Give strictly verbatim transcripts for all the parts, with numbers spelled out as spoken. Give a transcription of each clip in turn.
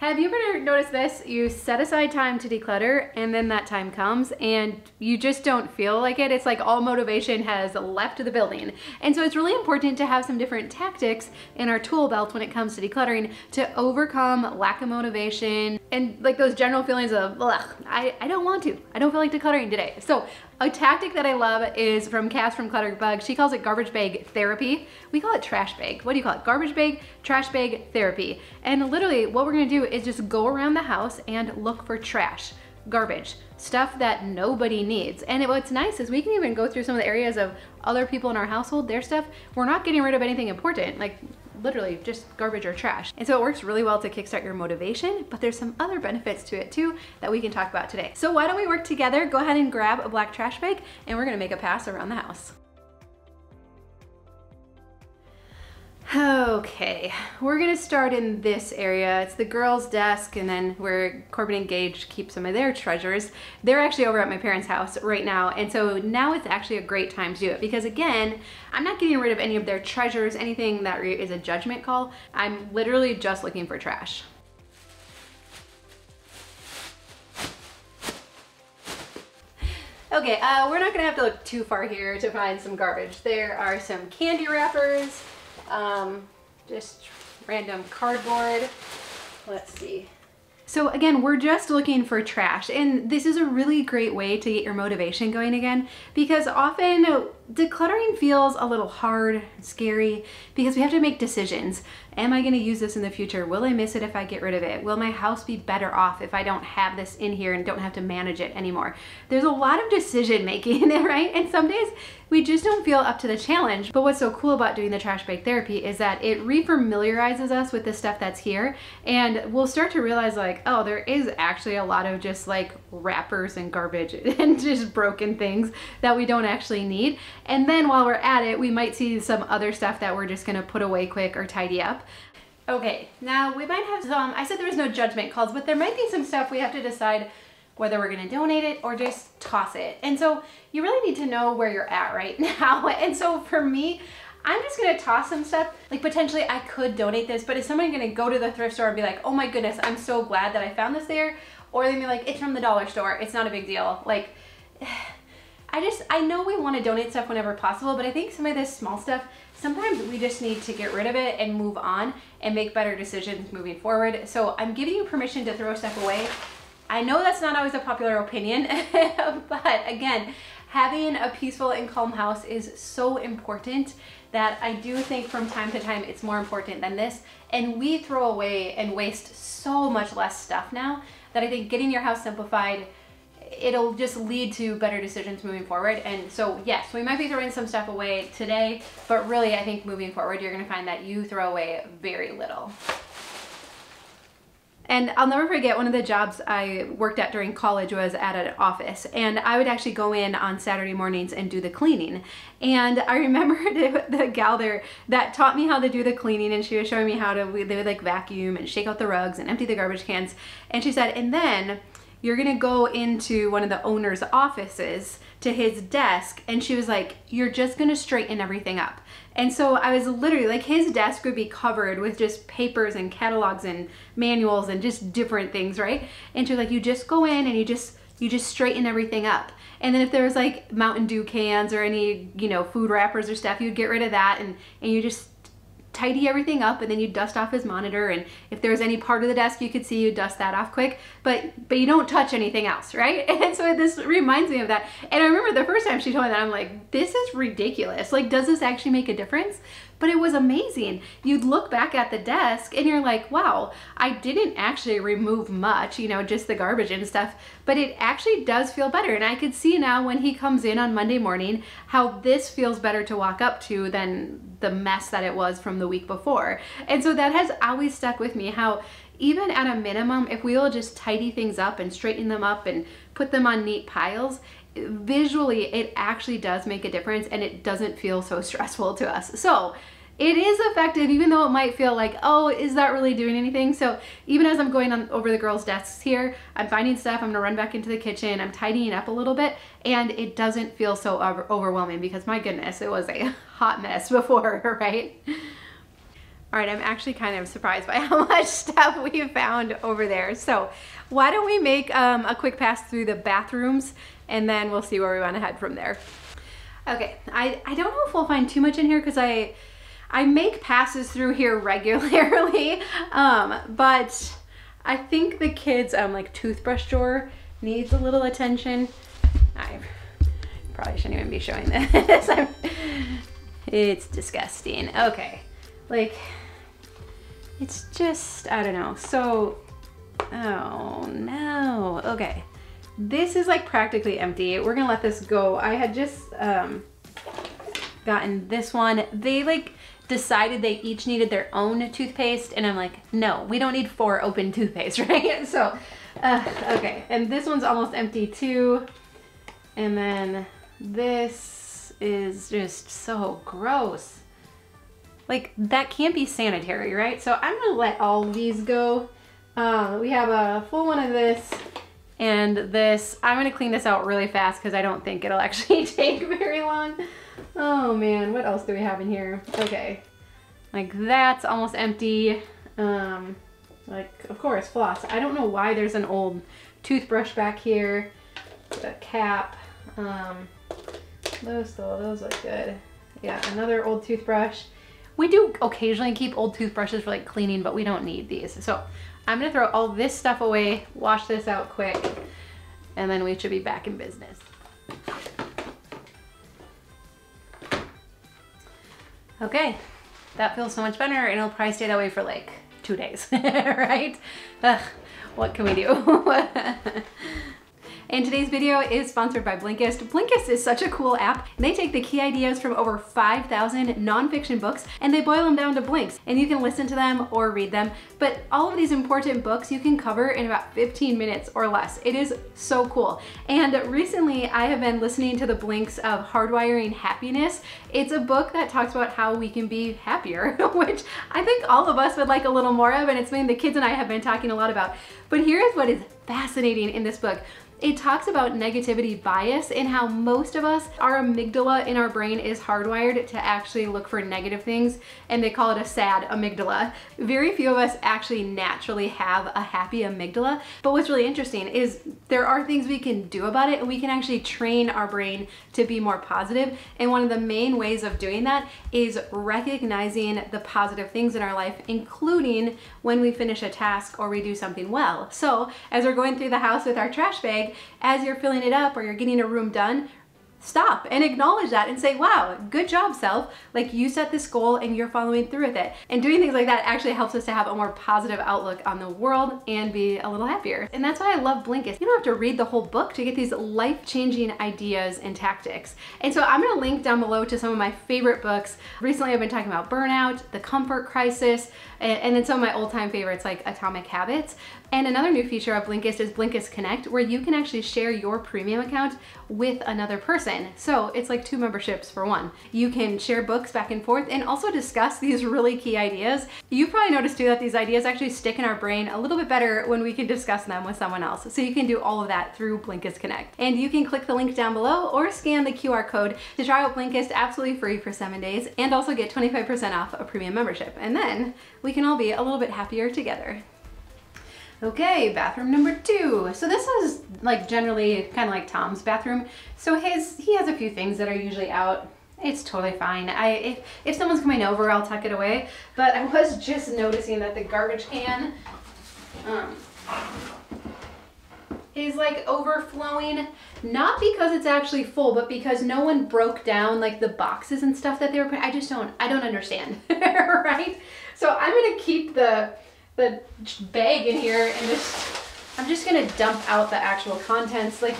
Have you ever noticed this? You set aside time to declutter and then that time comes and you just don't feel like it. It's like all motivation has left the building. And so it's really important to have some different tactics in our tool belt when it comes to decluttering to overcome lack of motivation and like those general feelings of, ugh, I, I don't want to. I don't feel like decluttering today. So a tactic that I love is from Cass from Clutter Bug. She calls it garbage bag therapy. We call it trash bag. What do you call it? Garbage bag, trash bag therapy. And literally what we're gonna do is just go around the house and look for trash, garbage, stuff that nobody needs. And it, what's nice is we can even go through some of the areas of other people in our household, their stuff. We're not getting rid of anything important, like literally just garbage or trash. And so it works really well to kickstart your motivation, but there's some other benefits to it too that we can talk about today. So why don't we work together? Go ahead and grab a black trash bag and we're gonna make a pass around the house. Okay, we're gonna start in this area. It's the girls' desk, and then where Corbin and Gage keep some of their treasures. They're actually over at my parents' house right now, and so now it's actually a great time to do it because, again, I'm not getting rid of any of their treasures, anything that is a judgment call. I'm literally just looking for trash. Okay, uh, we're not gonna have to look too far here to find some garbage. There are some candy wrappers, Um, just random cardboard. Let's see. So again, we're just looking for trash, and this is a really great way to get your motivation going again, because often decluttering feels a little hard, scary, because we have to make decisions. Am I gonna use this in the future? Will I miss it if I get rid of it? Will my house be better off if I don't have this in here and don't have to manage it anymore? There's a lot of decision making in it, right? And some days we just don't feel up to the challenge. But what's so cool about doing the trash bag therapy is that it refamiliarizes us with the stuff that's here, and we'll start to realize, like, oh, there is actually a lot of just like wrappers and garbage and just broken things that we don't actually need. And then while we're at it, we might see some other stuff that we're just gonna put away quick or tidy up. Okay, now we might have some, I said there was no judgment calls, but there might be some stuff we have to decide whether we're gonna donate it or just toss it. And so you really need to know where you're at right now. And so for me, I'm just gonna toss some stuff. Like, potentially I could donate this, but is somebody gonna go to the thrift store and be like, oh my goodness, I'm so glad that I found this there? Or they'd be like, it's from the dollar store, it's not a big deal. Like, I just, I know we wanna donate stuff whenever possible, but I think some of this small stuff, sometimes we just need to get rid of it and move on and make better decisions moving forward. So I'm giving you permission to throw stuff away. I know that's not always a popular opinion, but again, having a peaceful and calm house is so important that I do think from time to time it's more important than this. And we throw away and waste so much less stuff now that I think getting your house simplified, it'll just lead to better decisions moving forward. And so yes, we might be throwing some stuff away today, but really I think moving forward, you're gonna find that you throw away very little. And I'll never forget, one of the jobs I worked at during college was at an office, and I would actually go in on Saturday mornings and do the cleaning. And I remember the, the gal there that taught me how to do the cleaning, and she was showing me how to, they would like vacuum and shake out the rugs and empty the garbage cans. And she said, and then you're gonna go into one of the owner's offices to his desk, and she was like, you're just gonna straighten everything up. And so I was literally like, his desk would be covered with just papers and catalogs and manuals and just different things, right? And she was like, you just go in and you just you just straighten everything up. And then if there was like Mountain Dew cans or any, you know, food wrappers or stuff, you'd get rid of that, and and you just tidy everything up, and then you dust off his monitor, and if there's any part of the desk you could see, you dust that off quick, but but you don't touch anything else, right? And so this reminds me of that. And I remember the first time she told me that, I'm like, this is ridiculous. Like, does this actually make a difference? But it was amazing. You'd look back at the desk and you're like, wow, I didn't actually remove much, you know, just the garbage and stuff, but it actually does feel better. And I could see now when he comes in on Monday morning, how this feels better to walk up to than the mess that it was from the week before. And so that has always stuck with me, how even at a minimum, if we will just tidy things up and straighten them up and put them on neat piles, visually it actually does make a difference, and it doesn't feel so stressful to us. So it is effective, even though it might feel like, oh, is that really doing anything? So even as I'm going on over the girls' desks here, I'm finding stuff, I'm gonna run back into the kitchen, I'm tidying up a little bit, and it doesn't feel so over overwhelming, because my goodness, it was a hot mess before, right? All right, I'm actually kind of surprised by how much stuff we found over there. So why don't we make um, a quick pass through the bathrooms, and then we'll see where we want to head from there. Okay, I, I don't know if we'll find too much in here because I, I make passes through here regularly, um, but I think the kids' um, like toothbrush drawer needs a little attention. I probably shouldn't even be showing this. I'm, it's disgusting. Okay. Like, it's just, I don't know. So, oh no. Okay. This is like practically empty. We're gonna let this go. I had just um, gotten this one. They like decided they each needed their own toothpaste, and I'm like, no, we don't need four open toothpaste, right? So, uh, okay. And this one's almost empty too. And then this is just so gross. Like, that can't be sanitary, right? So I'm gonna let all these go. Uh, we have a full one of this and this. I'm gonna clean this out really fast because I don't think it'll actually take very long. Oh man, what else do we have in here? Okay, like that's almost empty. Um, like, of course, floss. I don't know why there's an old toothbrush back here, a cap. Um, those though, those look good. Yeah, another old toothbrush. We do occasionally keep old toothbrushes for like cleaning, but we don't need these. So I'm gonna throw all this stuff away, wash this out quick, and then we should be back in business. Okay, that feels so much better, and it'll probably stay that way for like two days, right? Ugh, what can we do? And today's video is sponsored by Blinkist. Blinkist is such a cool app. They take the key ideas from over five thousand nonfiction books and they boil them down to blinks, and you can listen to them or read them. But all of these important books you can cover in about fifteen minutes or less. It is so cool. And recently I have been listening to the blinks of Hardwiring Happiness. It's a book that talks about how we can be happier, which I think all of us would like a little more of, and it's something the kids and I have been talking a lot about. But here is what is fascinating in this book. It talks about negativity bias and how most of us, our amygdala in our brain is hardwired to actually look for negative things, and they call it a sad amygdala. Very few of us actually naturally have a happy amygdala, but what's really interesting is there are things we can do about it, and we can actually train our brain to be more positive. And one of the main ways of doing that is recognizing the positive things in our life, including when we finish a task or we do something well. So as we're going through the house with our trash bag, as you're filling it up or you're getting a room done, stop and acknowledge that and say, wow, good job, self. Like, you set this goal and you're following through with it. And doing things like that actually helps us to have a more positive outlook on the world and be a little happier. And that's why I love Blinkist. You don't have to read the whole book to get these life-changing ideas and tactics. And so I'm gonna link down below to some of my favorite books. Recently I've been talking about burnout, The Comfort Crisis, and then some of my old-time favorites like Atomic Habits. And another new feature of Blinkist is Blinkist Connect, where you can actually share your premium account with another person. So it's like two memberships for one. You can share books back and forth and also discuss these really key ideas. You probably noticed too that these ideas actually stick in our brain a little bit better when we can discuss them with someone else. So you can do all of that through Blinkist Connect. And you can click the link down below or scan the Q R code to try out Blinkist absolutely free for seven days and also get twenty-five percent off a premium membership. And then we can all be a little bit happier together. Okay, bathroom number two. So this is like generally kind of like Tom's bathroom. So his, he has a few things that are usually out. It's totally fine. I if, if someone's coming over, I'll tuck it away. But I was just noticing that the garbage can um, is like overflowing, not because it's actually full, but because no one broke down like the boxes and stuff that they were putting. I just don't, I don't understand, right? So I'm gonna keep the the bag in here and just, I'm just gonna dump out the actual contents. Like,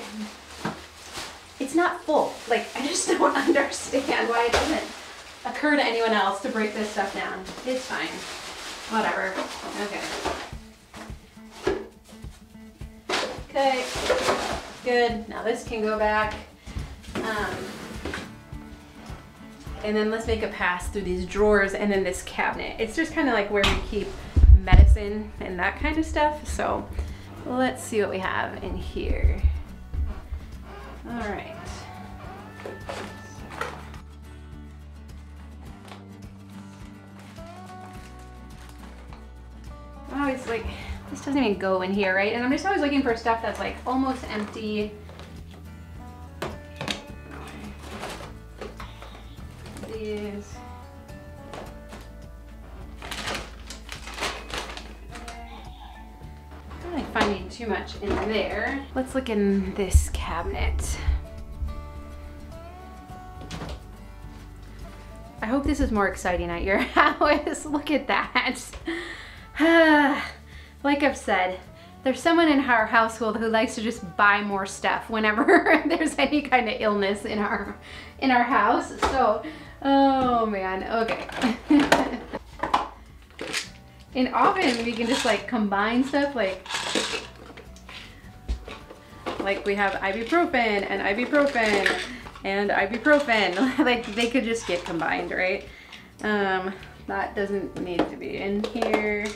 it's not full. Like, I just don't understand why it doesn't occur to anyone else to break this stuff down. It's fine, whatever, okay. Okay, good, now this can go back. Um, and then let's make a pass through these drawers and then this cabinet. It's just kind of like where we keep medicine and that kind of stuff. So let's see what we have in here. All right. always like, this doesn't even go in here, right? And I'm just always looking for stuff that's like almost empty. These. I'm not finding too much in there. Let's look in this cabinet. I hope this is more exciting at your house. Look at that. Like I've said, there's someone in our household who likes to just buy more stuff whenever there's any kind of illness in our in our house. So, oh man, okay. And often we can just like combine stuff like like we have ibuprofen and ibuprofen and ibuprofen. Like they could just get combined, right? Um, that doesn't need to be in here.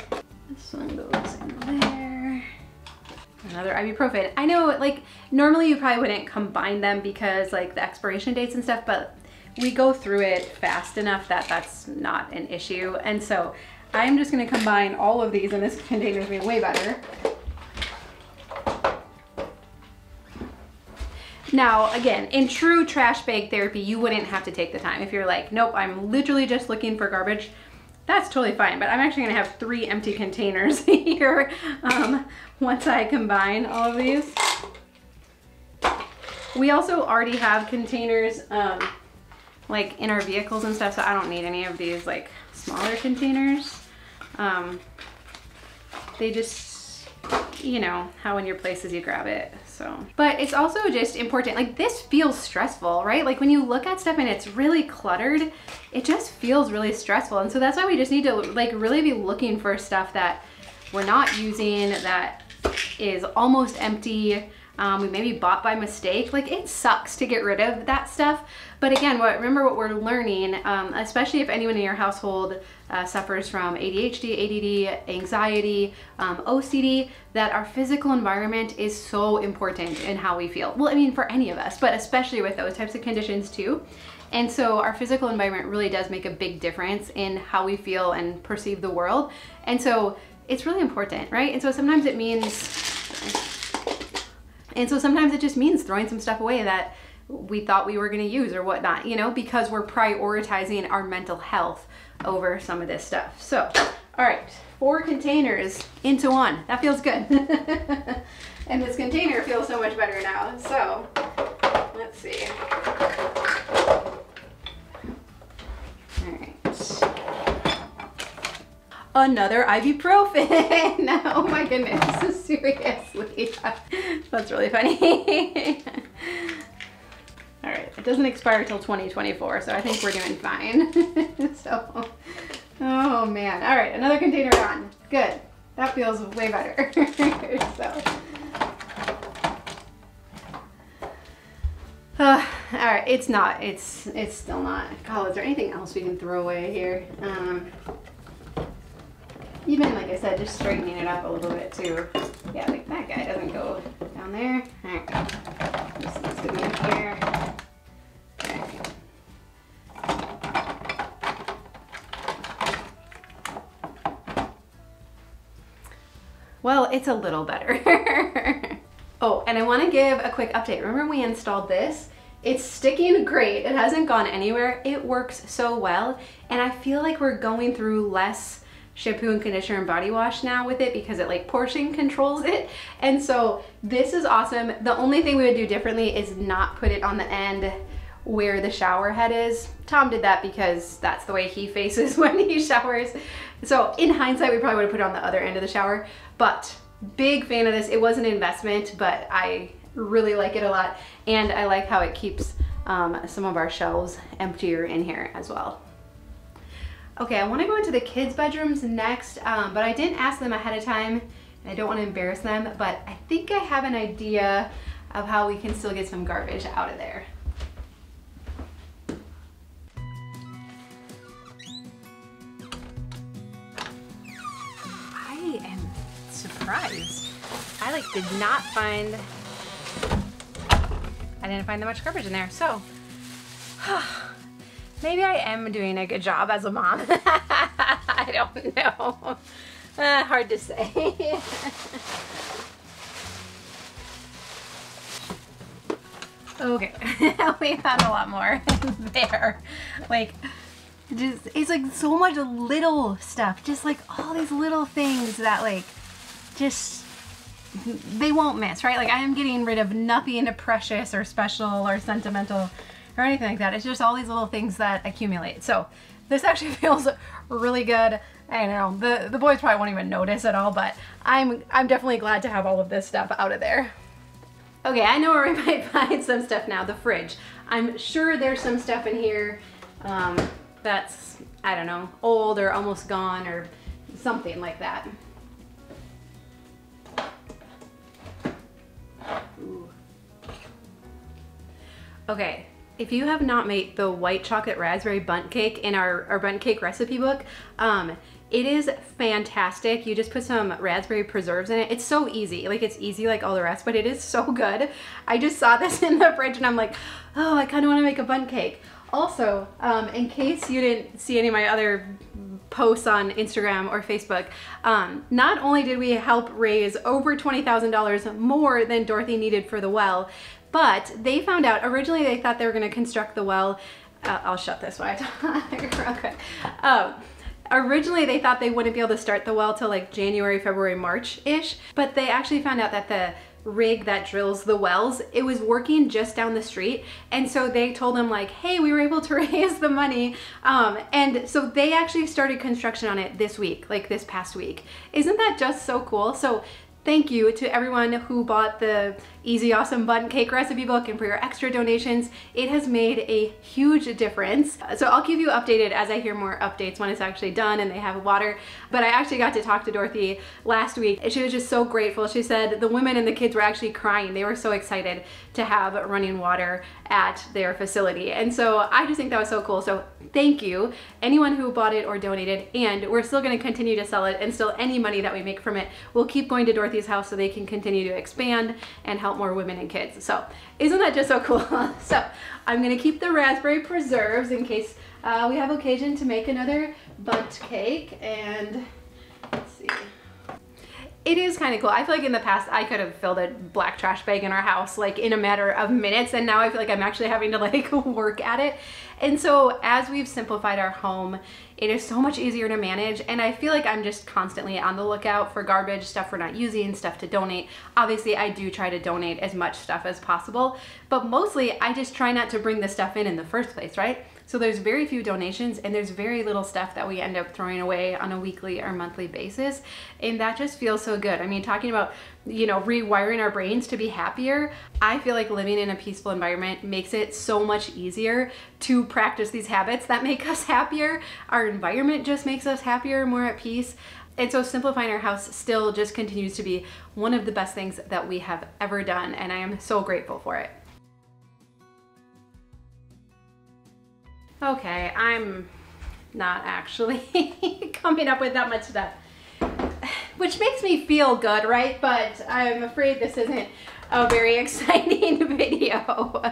This one goes in there. Another ibuprofen. I know, like, normally you probably wouldn't combine them because, like, the expiration dates and stuff, but we go through it fast enough that that's not an issue. And so I'm just going to combine all of these, and this container is going to be way better. Now, again, in true trash bag therapy, you wouldn't have to take the time. If you're like, nope, I'm literally just looking for garbage, that's totally fine, but I'm actually gonna have three empty containers here um, once I combine all of these. We also already have containers um, like in our vehicles and stuff, so I don't need any of these like smaller containers. Um, they just, you know, how in your places you grab it, so. But it's also just important, like this feels stressful, right? Like when you look at stuff and it's really cluttered, it just feels really stressful. And so that's why we just need to like really be looking for stuff that we're not using, that is almost empty, um, we maybe bought by mistake. Like it sucks to get rid of that stuff. But again, what, remember what we're learning, um, especially if anyone in your household uh, suffers from A D H D, A D D, anxiety, um, O C D, that our physical environment is so important in how we feel. Well, I mean, for any of us, but especially with those types of conditions too. And so our physical environment really does make a big difference in how we feel and perceive the world. And so it's really important, right? And so sometimes it means, and so sometimes it just means throwing some stuff away that we thought we were gonna use or whatnot, you know, because we're prioritizing our mental health over some of this stuff. So, all right, four containers into one. That feels good. And this container feels so much better now. So let's see. Another ibuprofen. Oh my goodness, seriously. That's really funny. All right, it doesn't expire till twenty twenty-four, so I think we're doing fine. So, oh man. All right, another container on. Good. That feels way better. So. Uh, all right, it's not, it's, it's still not. Oh, is there anything else we can throw away here? Um, Even, like I said, just straightening it up a little bit too. Yeah, like that guy doesn't go down there. All right, this needs to be in here. Okay. Well, it's a little better. Oh, and I want to give a quick update. Remember we installed this? It's sticking great. It hasn't gone anywhere. It works so well. And I feel like we're going through less shampoo and conditioner and body wash now with it because it like portion controls it. And so this is awesome. The only thing we would do differently is not put it on the end where the shower head is. Tom did that because that's the way he faces when he showers. So in hindsight, we probably would have put it on the other end of the shower, but big fan of this. It was an investment, but I really like it a lot. And I like how it keeps um, some of our shelves emptier in here as well. Okay, I want to go into the kids' bedrooms next, um, but I didn't ask them ahead of time, and I don't want to embarrass them, but I think I have an idea of how we can still get some garbage out of there. I am surprised. I like did not find, I didn't find that much garbage in there, so. Maybe I am doing a good job as a mom. I don't know. Uh, hard to say. Okay, we found a lot more there. Like, just, it's like so much little stuff. Just like all these little things that like, just, they won't miss, right? Like I am getting rid of nothing precious or special or sentimental or anything like that. It's just all these little things that accumulate. So this actually feels really good. I know the the boys probably won't even notice at all, but I'm I'm definitely glad to have all of this stuff out of there. Okay, I know where we might find some stuff now. The fridge. I'm sure there's some stuff in here um, that's, I don't know, old or almost gone or something like that. Ooh. Okay. If you have not made the white chocolate raspberry bundt cake in our, our bundt cake recipe book, um, it is fantastic. You just put some raspberry preserves in it. It's so easy. Like it's easy like all the rest, but it is so good. I just saw this in the fridge and I'm like, oh, I kind of want to make a bundt cake. Also, um, in case you didn't see any of my other posts on Instagram or Facebook, um, not only did we help raise over twenty thousand dollars more than Dorothy needed for the well, but they found out, originally they thought they were gonna construct the well. Uh, I'll shut this one real quick. Um, originally they thought they wouldn't be able to start the well till like January, February, March-ish, but they actually found out that the rig that drills the wells, it was working just down the street. And so they told them like, hey, we were able to raise the money. Um, and so they actually started construction on it this week, like this past week. Isn't that just so cool? So thank you to everyone who bought the Easy Awesome Bundt Cake Recipe Book and for your extra donations. It has made a huge difference. So I'll keep you updated as I hear more updates when it's actually done and they have water. But I actually got to talk to Dorothy last week. She was just so grateful. She said the women and the kids were actually crying. They were so excited to have running water at their facility. And so I just think that was so cool. So thank you, anyone who bought it or donated. And we're still gonna continue to sell it, and still any money that we make from it will keep going to Dorothy house so they can continue to expand and help more women and kids. So isn't that just so cool? So I'm gonna keep the raspberry preserves in case uh, we have occasion to make another bundt cake. And let's see, it is kind of cool. I feel like in the past I could have filled a black trash bag in our house like in a matter of minutes, and now I feel like I'm actually having to like work at it. And so as we've simplified our home, it is so much easier to manage, and I feel like I'm just constantly on the lookout for garbage, stuff we're not using, stuff to donate. Obviously I do try to donate as much stuff as possible, but mostly I just try not to bring the stuff in in the first place, right? So there's very few donations and there's very little stuff that we end up throwing away on a weekly or monthly basis, and that just feels so good. I mean, talking about, you know, rewiring our brains to be happier, I feel like living in a peaceful environment makes it so much easier to practice these habits that make us happier. Our environment just makes us happier, more at peace. And so simplifying our house still just continues to be one of the best things that we have ever done, and I am so grateful for it. Okay, I'm not actually coming up with that much stuff, which makes me feel good, right? But I'm afraid this isn't a very exciting video.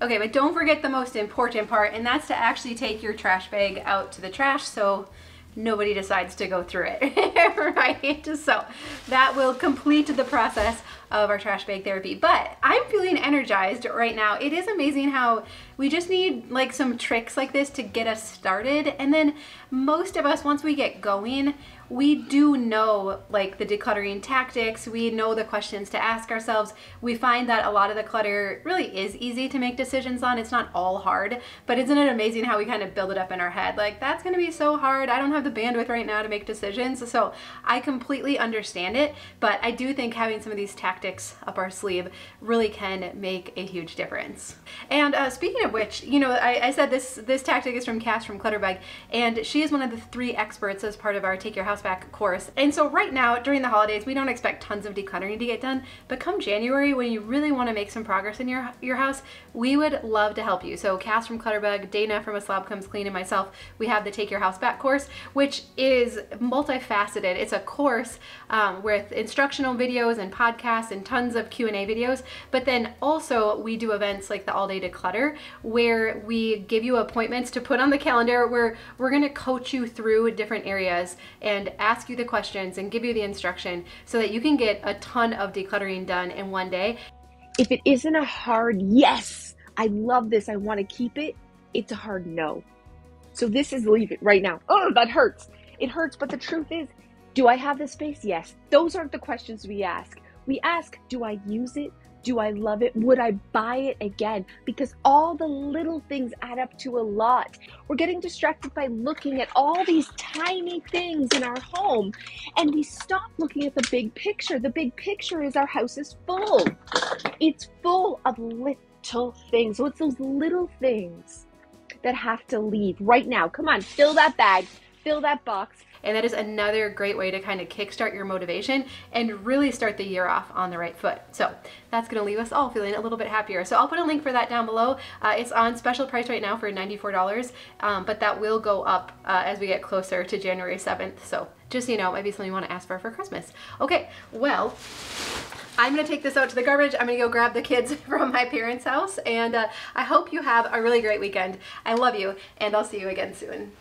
Okay, but don't forget the most important part, and that's to actually take your trash bag out to the trash so nobody decides to go through it, right? So that will complete the process of our trash bag therapy. But I'm feeling energized right now. It is amazing how we just need like some tricks like this to get us started. And then most of us, once we get going, we do know like the decluttering tactics. We know the questions to ask ourselves. We find that a lot of the clutter really is easy to make decisions on. It's not all hard, but isn't it amazing how we kind of build it up in our head? Like, that's gonna be so hard. I don't have the bandwidth right now to make decisions. So I completely understand it, but I do think having some of these tactics up our sleeve really can make a huge difference. And uh, speaking of which, you know, I, I said this, this tactic is from Cass from Clutterbag, and she is one of the three experts as part of our Take Your House Back course. And so right now during the holidays, we don't expect tons of decluttering to get done, but come January when you really want to make some progress in your your house, we would love to help you. So Cass from Clutterbug, Dana from A Slob Comes Clean, and myself, we have the Take Your House Back course, which is multifaceted. It's a course um, with instructional videos and podcasts and tons of Q and A videos, but then also we do events like the All Day Declutter where we give you appointments to put on the calendar where we're going to coach you through different areas and and ask you the questions and give you the instruction so that you can get a ton of decluttering done in one day. If it isn't a hard yes, I love this, I want to keep it, it's a hard no. So this is leave it right now. Oh, that hurts. It hurts, but the truth is, do I have the space? Yes. Those aren't the questions we ask. We ask, do I use it? Do I love it? Would I buy it again? Because all the little things add up to a lot. We're getting distracted by looking at all these tiny things in our home, and we stop looking at the big picture. The big picture is our house is full. It's full of little things. So it's those little things that have to leave right now. Come on, fill that bag, fill that box. And that is another great way to kind of kickstart your motivation and really start the year off on the right foot. So that's gonna leave us all feeling a little bit happier. So I'll put a link for that down below. Uh, it's on special price right now for ninety-four dollars, um, but that will go up uh, as we get closer to January seventh. So just so you know, maybe something you wanna ask for for Christmas. Okay, well, I'm gonna take this out to the garbage. I'm gonna go grab the kids from my parents' house, and uh, I hope you have a really great weekend. I love you, and I'll see you again soon.